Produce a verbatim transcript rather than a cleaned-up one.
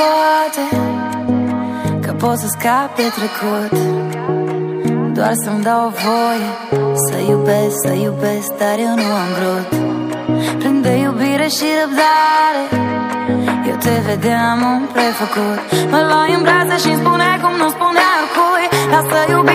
poate, că pot să scap de trecut. Doar să-mi dau voie să iubesc, să iubesc, dar eu nu am vrut. Plin de iubire și răbdare, eu te vedeam un prefăcut. Mă luai în brațe și-mi spuneai cum nu spunea oricui. Lasă iubire.